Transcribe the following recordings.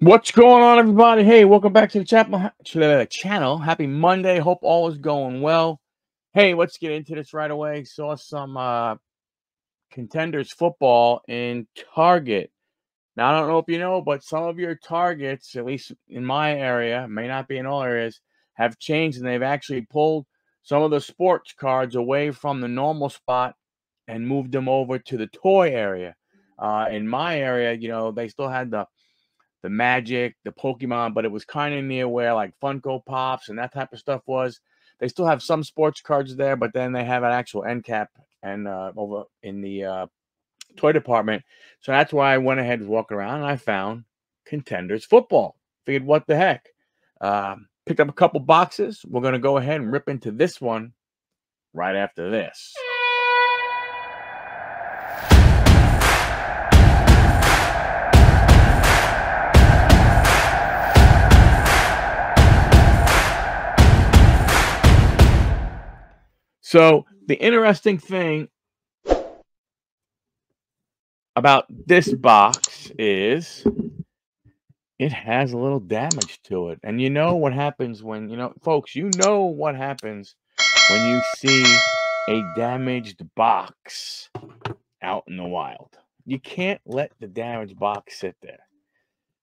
What's going on, everybody? Hey, welcome back to the channel. Happy Monday. Hope all is going well. Hey, let's get into this right away. Saw some Contenders football in Target. Now, I don't know if you know, but some of your Targets, at least in my area, may not be in all areas, have changed, and they've actually pulled some of the sports cards away from the normal spot and moved them over to the toy area. In my area, you know, they still had the Magic, the Pokemon, but it was kind of near where like Funko Pops and that type of stuff was. They still have some sports cards there, but then they have an actual end cap and over in the toy department. So that's why I went ahead and walked around, and I found Contenders football. Figured, what the heck? Picked up a couple boxes. We're going to go ahead and rip into this one right after this. So the interesting thing about this box is it has a little damage to it. And you know what happens when, you know, folks, you know what happens when you see a damaged box out in the wild. You can't let the damaged box sit there.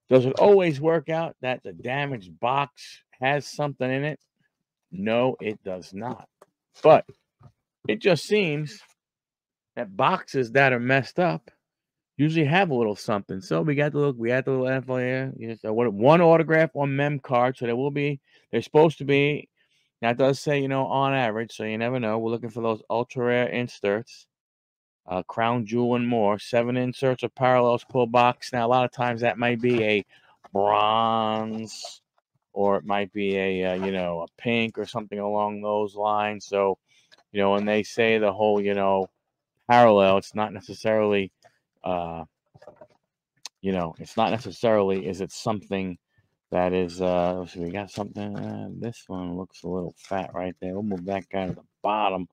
Does it always work out that the damaged box has something in it? No, it does not. But it just seems that boxes that are messed up usually have a little something. So we got the look, we had the little NFL here. You just, one autograph on mem card. So there will be, they're supposed to be, that does say, you know, on average. So you never know. We're looking for those ultra rare inserts, crown jewel and more. 7 inserts of parallels per box. Now, a lot of times that might be a bronze, or it might be a, you know, a pink or something along those lines. So, you know, when they say the whole, you know, parallel, it's not necessarily, you know, it's not necessarily, is it something that is, so we got something, this one looks a little fat right there. We'll move that guy to the bottom.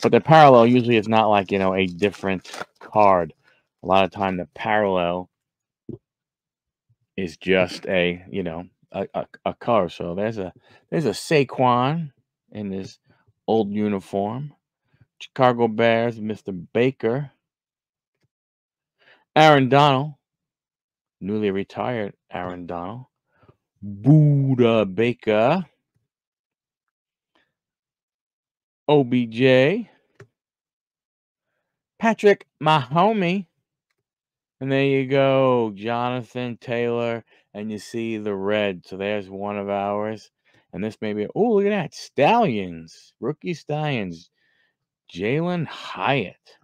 But the parallel usually is not like, you know, a different card. A lot of time the parallel is just a, you know, a color. So there's a Saquon in this old uniform. Chicago Bears, Mr. Baker. Aaron Donald, newly retired Aaron Donald. Buddha Baker. OBJ. Patrick Mahomes. And there you go, Jonathan Taylor, and you see the red. So there's one of ours. And this may be, oh, look at that, Stallions, rookie Stallions, Jalen Hyatt.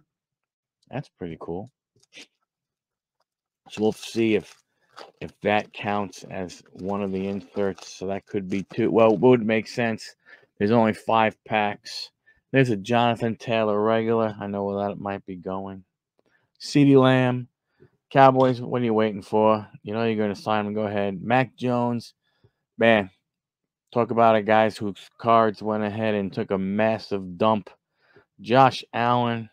That's pretty cool. So we'll see if that counts as one of the inserts. So that could be two. Well, it would make sense. There's only 5 packs. There's a Jonathan Taylor regular. I know where that might be going. CeeDee Lamb. Cowboys, what are you waiting for? You know you're going to sign them. Go ahead. Mac Jones, man, talk about it, guys whose cards went ahead and took a massive dump. Josh Allen,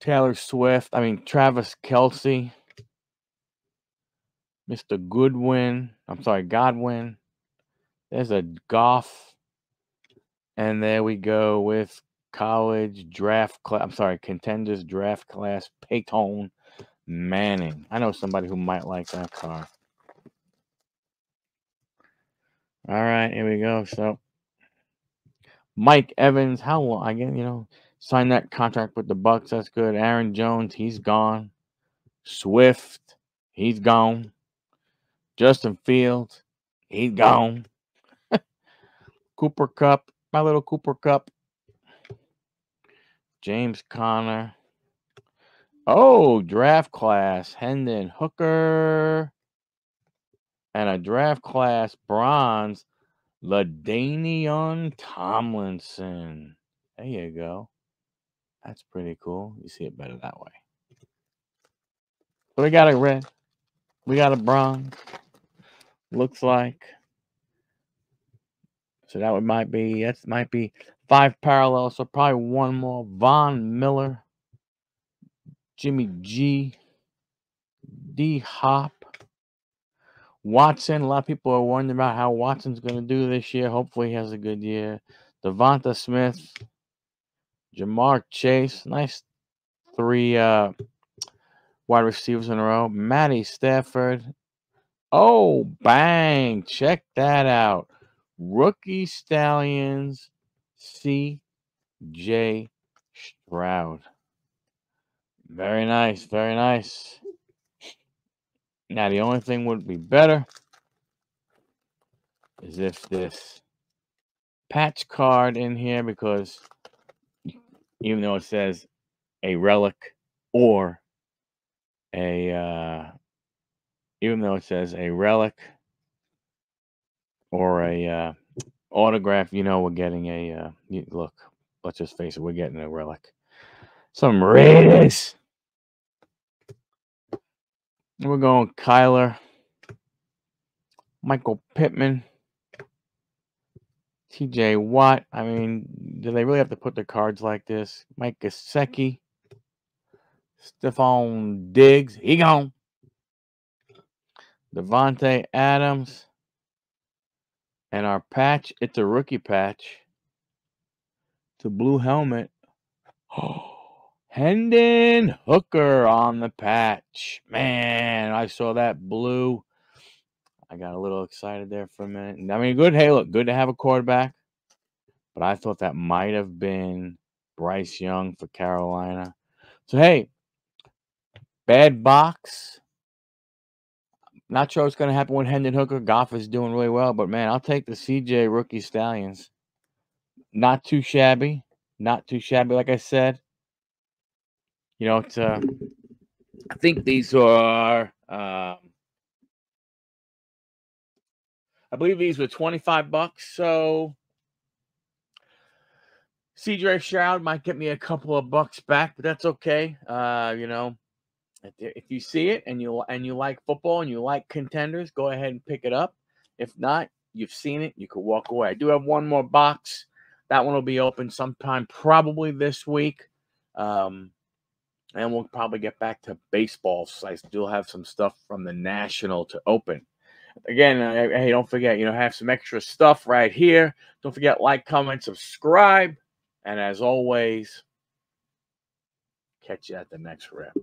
Taylor Swift, I mean, Travis Kelsey, Mr. Godwin. There's a Goff. And there we go with college draft class. I'm sorry, Contenders draft class, Peyton Manning. I know somebody who might like that card. All right, here we go. So, Mike Evans, how long? Again, you know, signed that contract with the Bucks. That's good. Aaron Jones, he's gone. Swift, he's gone. Justin Fields, he's gone. Cooper Cup, my little Cooper Cup. James Conner. Oh, draft class, Hendon Hooker. And a draft class bronze, LaDainian Tomlinson. There you go. That's pretty cool. You see it better that way. So we got a red. We got a bronze. Looks like. So that would might be, that might be 5 parallels, so probably one more. Von Miller. Jimmy G, D. Hop, Watson. A lot of people are wondering about how Watson's going to do this year. Hopefully he has a good year. Devonta Smith, Jamar Chase. Nice three wide receivers in a row. Maddie Stafford. Oh, bang. Check that out. Rookie Stallions, C.J. Stroud. Very nice. Very nice. Now, the only thing would be better is if this patch card in here, because even though it says a relic or a, autograph, you know, we're getting a, look, let's just face it, we're getting a relic. Some Raiders. We're going Kyler, Michael Pittman, TJ Watt. I mean, do they really have to put the cards like this? Mike Gesicki, Stephon Diggs, he gone. Devontae Adams. And our patch, it's a rookie patch. It's a blue helmet. Oh. Hendon Hooker on the patch. Man, I saw that blue. I got a little excited there for a minute. I mean, good. Hey, look, good to have a quarterback. But I thought that might have been Bryce Young for Carolina. So, hey, bad box. Not sure what's going to happen with Hendon Hooker. Goff is doing really well. But, man, I'll take the CJ Rookie Stallions. Not too shabby. Not too shabby, like I said. You know, it's, I think these are, I believe these were 25 bucks. So CJ Stroud might get me a couple of bucks back, but that's okay. You know, if you see it and you like football and you like Contenders, go ahead and pick it up. If not, you've seen it. You could walk away. I do have one more box. That one will be open sometime probably this week. And we'll probably get back to baseball. So I still have some stuff from the National to open. Again, hey, don't forget, you know, have some extra stuff right here. Don't forget, like, comment, subscribe. And as always, catch you at the next rep.